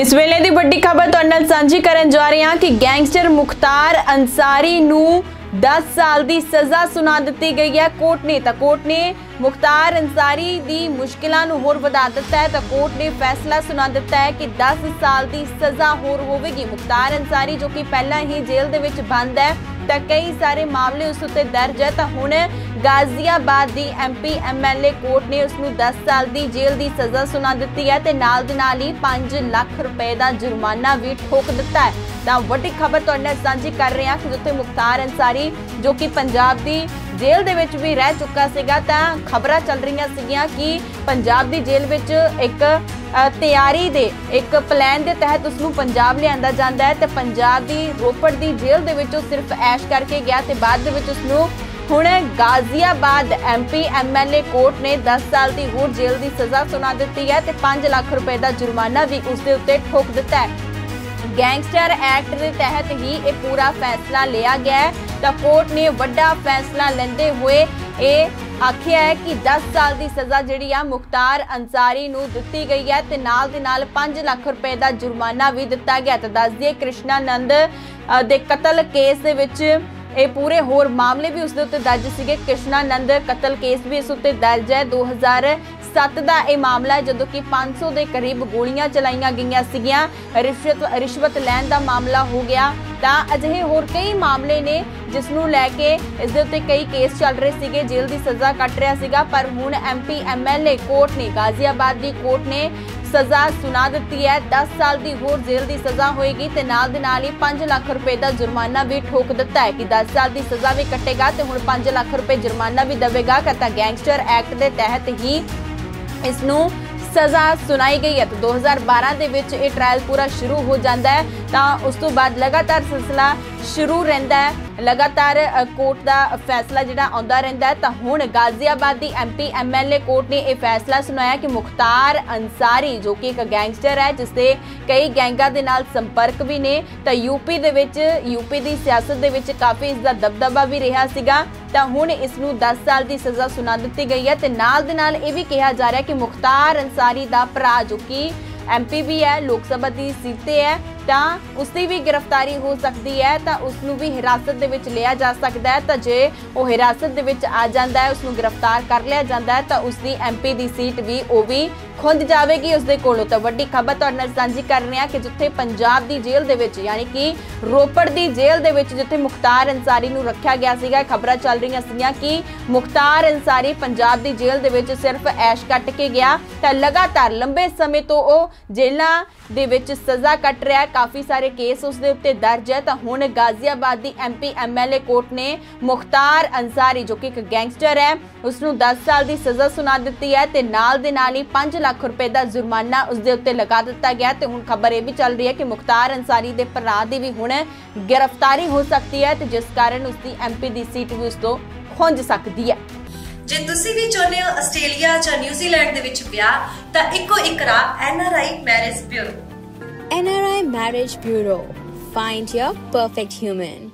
इस वेले दी वड्डी खबर तुहाडे नाल सांझी करन जा रहे हां कि गैंगस्टर मुख्तार अंसारी नू 10 साल दी सज़ा सुना दित्ती गई है। कोर्ट ने मुख्तार अंसारी दी मुश्किलां नू होर वधा दित्ता है। तो कोर्ट ने फैसला सुना दित्ता है कि 10 साल दी सज़ा होर होवेगी। मुख्तार अंसारी जो कि पहला ही जेल दे विच बंद है, तो कई सारे मामले उस उत्ते दर्ज है। तो हुण गाजियाबाद दी MP MLA कोर्ट ने उसनू 10 साल दी जेल दी सज़ा सुना दित्ती है ते नाल दे नाल ही 5 लाख रुपए दा जुर्माना भी ठोक दित्ता है। तो वड्डी खबर तुहाडे नाल सांझी कर रहे हैं कि जिथे मुख्तार अंसारी जो कि पंजाब दी जेल दे विच भी रह चुका सीगा, तां खबरां चल रही सीगियां कि पंजाब दी जेल विच एक तैयारी दे एक प्लान दे तहत उसनूं पंजाब लिआंदा जांदा है। तो पंजाब दी रोपड़ दी जेल दे विचों सिर्फ ऐश करके गया ते बाद दे विच उसनूं हुण गाजियाबाद MP MLA कोर्ट ने 10 साल की होर जेल की सज़ा सुना दी है ते 5 लाख रुपए का जुर्माना भी उसके उत्ते ठोक दिता है। गैंगस्टर एक्ट के तहत ही ये पूरा फैसला लिया गया है। तो कोर्ट ने बड़ा फैसला लेंदे हुए ये आखिया है कि 10 साल की सज़ा जिहड़ी आ मुख्तार अंसारी नूं दित्ती गई है ते नाल दे नाल 5 लाख रुपए का जुर्माना भी दिता गया। तो दस दिए कृष्णानंद दे कतल केस दे विच ये पूरे होर मामले भी उसके उत्ते दर्ज सीगे। कृष्णानंद कतल केस भी इस उत्ते दर्ज है। 2007 का यह मामला है, जदों कि 500 के करीब गोलियां चलाईयां गईयां सीगियां। रिश्वत लैण का मामला हो गया। तो अजिहे होर कई मामले ने जिसनों लैके इसके उत्ते कई केस चल रहे सीगे, जेल की सज़ा कट रहा सीगा। पर हुण MP MLA कोर्ट ने गाजियाबाद की कोर्ट ने सज़ा सुना दी है। 10 साल की होर जेल की सज़ा होएगी ते नाल दे नाल ही 5 लाख रुपए का जुर्माना भी ठोक दिता है कि 10 साल की सज़ा भी कटेगा तो हुण 5 लाख रुपए जुर्माना भी देगा। कता गैंगस्टर एक्ट के तहत ही इसनों सज़ा सुनाई गई है। तो 2012 के विच ये ट्रायल पूरा शुरू हो जाता है। तो उस तो बाद लगातार सिलसिला शुरू रहिंदा है, लगातार कोर्ट का फैसला जिहड़ा आउंदा रहिंदा है। तो हुण गाजियाबाद की MP MLA कोर्ट ने यह फैसला सुनाया कि मुख्तार अंसारी जो कि एक गैंगस्टर है जिसके कई गैंगां दे नाल संपर्क भी ने, तो यूपी की सियासत के काफ़ी इसका दबदबा भी रहा सीगा। तो हुण इसनूं 10 साल की सज़ा सुना दी गई है। तो नाल ये भी कहा जा रहा है कि मुख्तार अंसारी का भरा जो कि MP भी है, लोक सभा की सीटें है, तो उसकी भी गिरफ्तारी हो सकती है। तो उसनूं भी हिरासत दे विच लिया जा सकता है। तो जे वह हिरासत दे विच आ जाता है, उसनूं गिरफ्तार कर लिया जाता है, तो उसकी MP की सीट भी वो भी खुंद जाएगी उसके कोलों। तो वड्डी खबर तुहाडे नाल सांझी कर रहे हैं कि जिथे पंजाब की जेल के यानी कि रोपड़ की जेल के जिथे मुख्तार अंसारी नूं रखा गया सीगा, खबरां चल रही सीगियां कि मुख्तार अंसारी पंजाब की जेल के सिर्फ ऐश कट के गया। तो लगातार लंबे समय तो वह जेलों के सज़ा कट रहा है, काफ़ी सारे केस उसके उत्ते दर्ज है। तो हुण गाजियाबाद की MP MLA कोर्ट ने मुख्तार अंसारी जो कि एक गैंगस्टर है उसनूं 10 साल की सज़ा सुना दी है ते नाल ही 5 लाख रुपए का जुर्माना उसके उत्ते लगा दिता गया। तो हुण खबर यह भी चल रही है कि मुख्तार अंसारी के भरा की भी हुण गिरफ्तारी हो सकती है, तो जिस कारण उसकी MP की सीट भी उस तो खुंझ सकती है। जे तुसी भी चाहते हो आस्ट्रेलिया या न्यूजीलैंड दे विच ब्याह, तां इक्को इक राह NRI Marriage Bureau. Find your perfect human.